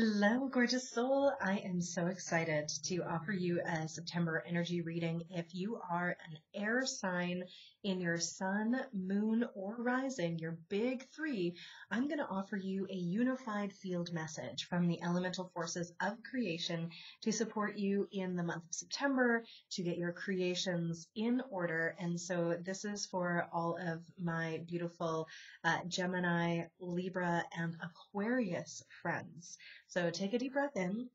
Hello, gorgeous soul. I am so excited to offer you a September energy reading. If you are an air sign in your sun, moon, or rising, your big three, I'm going to offer you a unified field message from the elemental forces of creation to support you in the month of September to get your creations in order. And so this is for all of my beautiful Gemini, Libra, and Aquarius friends. So take a deep breath in.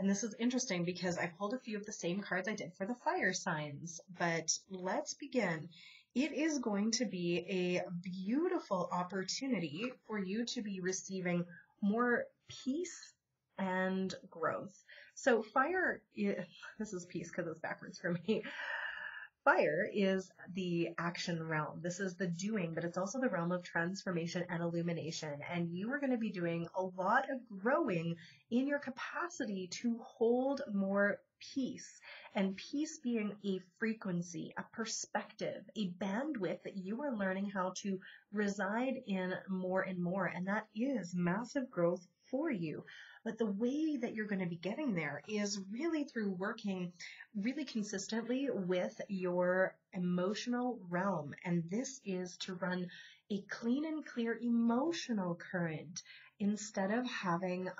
And this is interesting because I pulled a few of the same cards I did for the fire signs, but let's begin. It is going to be a beautiful opportunity for you to be receiving more peace and growth. So fire, this is peace because it's backwards for me. Fire is the action realm. This is the doing, but it's also the realm of transformation and illumination. And you are going to be doing a lot of growing in your capacity to hold more peace, and peace being a frequency, a perspective, a bandwidth that you are learning how to reside in more and more. And that is massive growth for you. But the way that you're going to be getting there is really through working really consistently with your emotional realm. And this is to run a clean and clear emotional current instead of having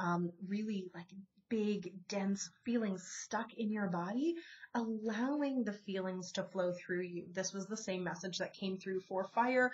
really like big, dense feelings stuck in your body, allowing the feelings to flow through you. This was the same message that came through for fire.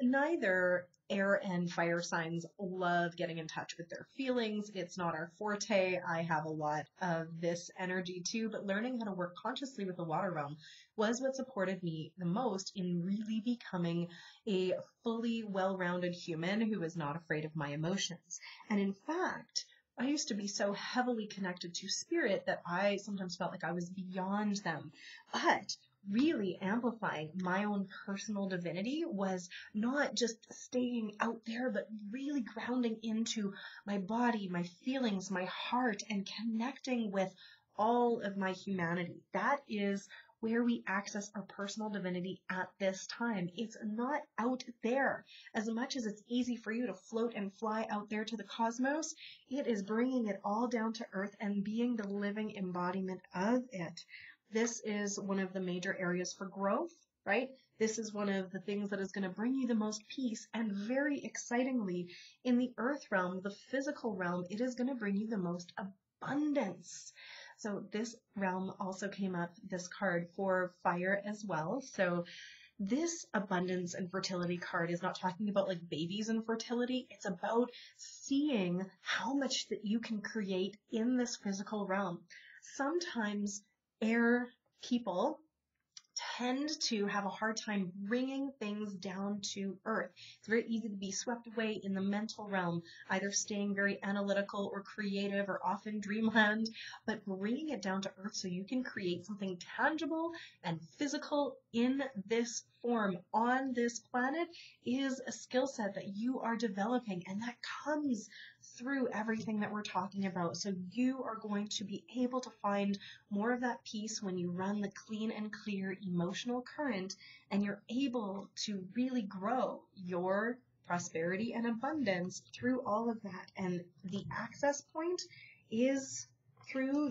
Neither air and fire signs love getting in touch with their feelings. It's not our forte. I have a lot of this energy too, but learning how to work consciously with the water realm was what supported me the most in really becoming a fully well-rounded human who is not afraid of my emotions. And in fact, I used to be so heavily connected to spirit that I sometimes felt like I was beyond them. But really amplifying my own personal divinity was not just staying out there, but really grounding into my body, my feelings, my heart, and connecting with all of my humanity. That is where we access our personal divinity at this time. It's not out there. As much as it's easy for you to float and fly out there to the cosmos, it is bringing it all down to earth and being the living embodiment of it. This is one of the major areas for growth, right? This is one of the things that is going to bring you the most peace, and very excitingly, in the earth realm, the physical realm, it is going to bring you the most abundance. So this realm also came up, this card, for fire as well. So this abundance and fertility card is not talking about like babies and fertility. It's about seeing how much that you can create in this physical realm. Sometimes air people tend to have a hard time bringing things down to earth. It's very easy to be swept away in the mental realm, either staying very analytical or creative or often dreamland, but bringing it down to earth so you can create something tangible and physical in this form on this planet is a skill set that you are developing, and that comes through everything that we're talking about. So you are going to be able to find more of that peace when you run the clean and clear emotional current, and you're able to really grow your prosperity and abundance through all of that. And the access point is through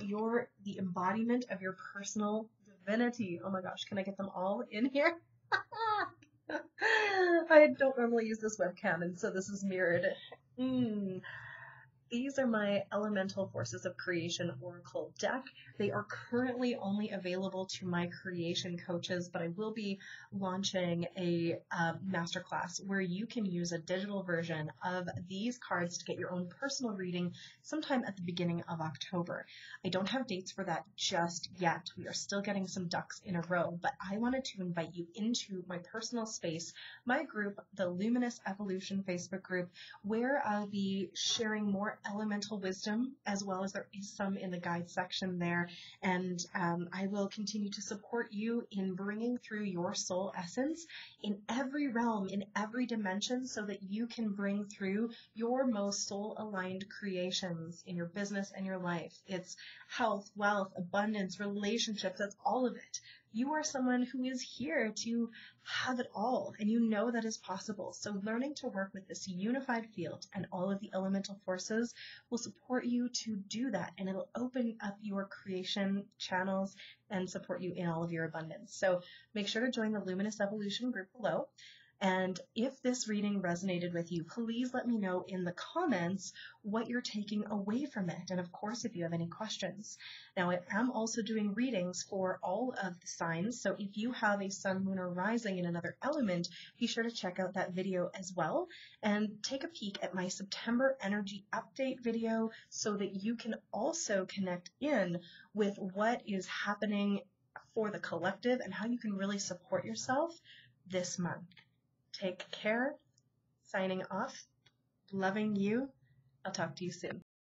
the embodiment of your personal divinity. Oh my gosh, can I get them all in here? I don't normally use this webcam, and so this is mirrored. These are my Elemental Forces of Creation Oracle deck. They are currently only available to my creation coaches, but I will be launching a masterclass where you can use a digital version of these cards to get your own personal reading sometime at the beginning of October. I don't have dates for that just yet. We are still getting some ducks in a row, but I wanted to invite you into my personal space, my group, the Luminous Evolution Facebook group, where I'll be sharing more elemental wisdom, as well as there is some in the guide section there, and I will continue to support you in bringing through your soul essence in every realm, in every dimension, so that you can bring through your most soul-aligned creations in your business and your life. It's health, wealth, abundance, relationships, that's all of it. you are someone who is here to have it all, and you know that is possible. So learning to work with this unified field and all of the elemental forces will support you to do that, and it'll open up your creation channels and support you in all of your abundance. So make sure to join the Luminous Evolution group below. And if this reading resonated with you, please let me know in the comments what you're taking away from it. And of course, if you have any questions. Now, I am also doing readings for all of the signs. So if you have a sun, moon, or rising in another element, be sure to check out that video as well. And take a peek at my September energy update video so that you can also connect in with what is happening for the collective and how you can really support yourself this month. Take care, signing off, loving you. I'll talk to you soon.